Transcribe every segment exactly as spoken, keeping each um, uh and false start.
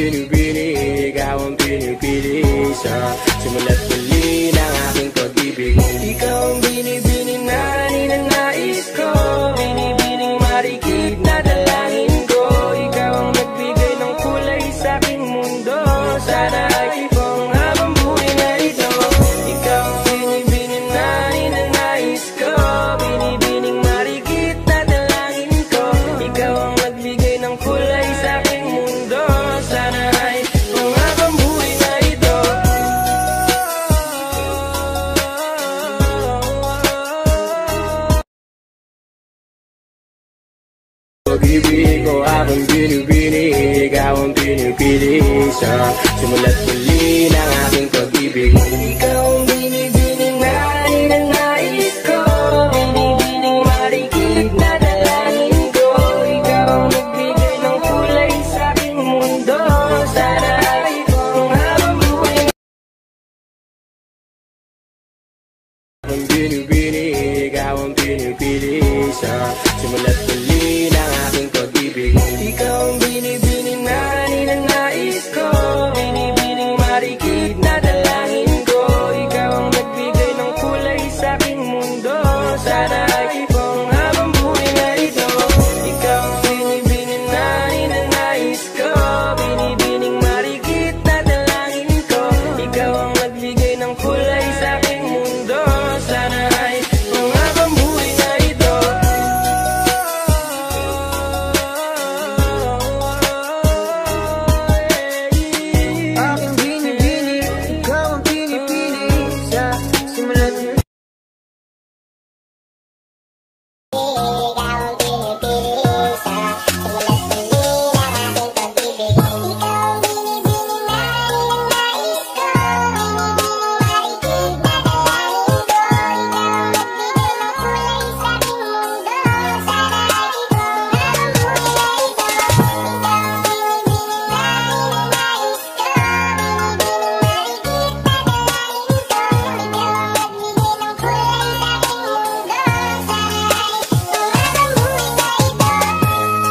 binibili, ikaw ang pinipili sa simula't muli ng aking pag-ibig. Ikaw ang binibili na ninanais ko, binibining marikit na dalangin ko. Ikaw ang nagbigay ng kulay sa aking mundo, sana ay ipong habang buhay na ito. Ikaw ang binibili na ninanais ko, binibining marikit na dalangin ko. Ikaw ang nagbigay ng kulay sa aking mundo, sana ay ipong habang buhay na ito. Pag-ibig ko habang binibili, ikaw ang pinipili sa simula't muli ng aking pag-ibig. Ikaw ang binibili na ninanais ko, binibining marikit na dalangin ko. Ikaw ang nagbigay ng kulay sa aking mundo, sana ay ipong habang buhay na habang binibili, ikaw ang pinipili sa simula't muli ng aking pag-ibig. Ikaw ang binibini na ninanais ko, binibining marikit na dalangin ko. Ikaw ang nagbigay ng kulay sa aking mundo, sana ay ipong habang buhay na ito. Ikaw ang binibini na ninanais ko, binibining marikit na dalangin ko. Ikaw ang nagbigay ng kulay sa aking mundo, sana ay ipong habang buhay na ito. Aking binibini, ikaw ang pinipili sa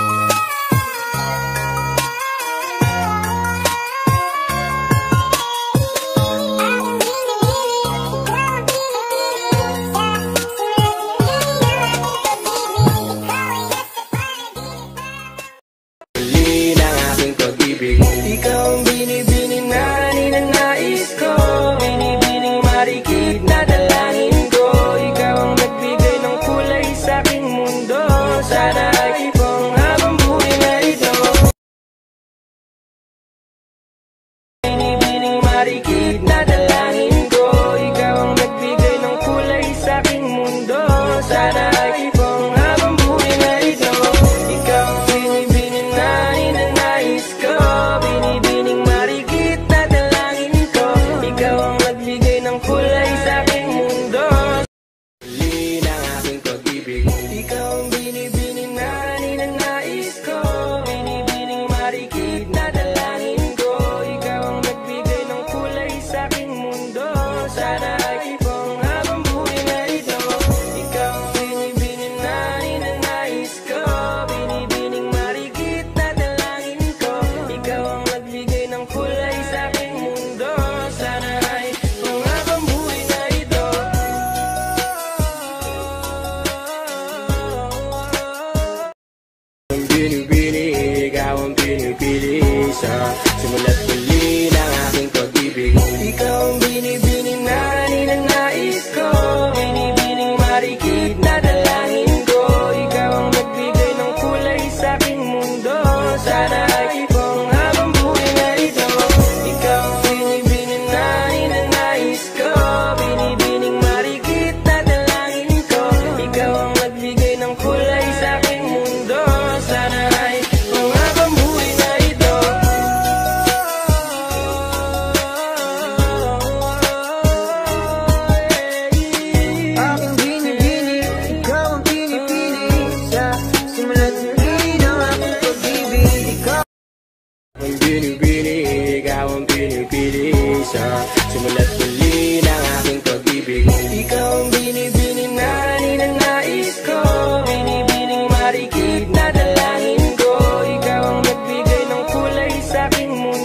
simula't muli. Ikaw ang binibini na ninanais ko, binibining marikit na dalangin ko. Ikaw ang nagbigay ng kulay sa aking mundo, sana ay ipong habang buhay na ito. Binibining marikit na dalangin ko, ikaw ang nagbigay ng kulay sa aking mundo, sana ay ipong habang buhay na ito. Ikaw ang binibini na ninanais ko, binibining marikit na dalangin ko. Ikaw ang nagbigay ng kulay sa aking mundo, muli ng aking pag-ibig. Ikaw ang binibini na ninanais ko, binibining marikit na dalangin ko. Ikaw ang nagbigay ng kulay sa aking mundo, sana ay ipong habang buhay na ito. Ikaw ang binibini na ninanais ko, binibining marikit na dalangin ko. Ikaw ang nagbigay ng kulay sa aking mundo, sana ay ipong habang buhay na ito. Ang binibini, ikaw ang pinipili sa simula't muli ng aking pag-ibig. Ikaw ang binibini na ninanais ko, binibining marikit na dalangin ko. Ikaw ang nagbigay ng kulay sa aking mundo, sana ay ipong habang buhay na ito. Ikaw ang binibini na ninanais ko, binibining marikit na dalangin ko. Ikaw ang nagbigay ng kulay sa aking mundo, sana ay ipong habang buhay na ito. Aking binibini, ikaw ang pinipili sa simula't muli ng aking pag-ibig. Ikaw Ang binibini, ikaw ang pinipili sa simula't muli ng aking pag-ibig. Ikaw ang binibini na ninanais ko, binibining marikit na dalangin ko. Ikaw ang nagbigay ng kulay sa aking mundo,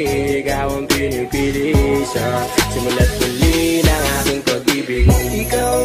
Ikaw ang pinipili siya, simulat muli ng aking pag-ibig. Ikaw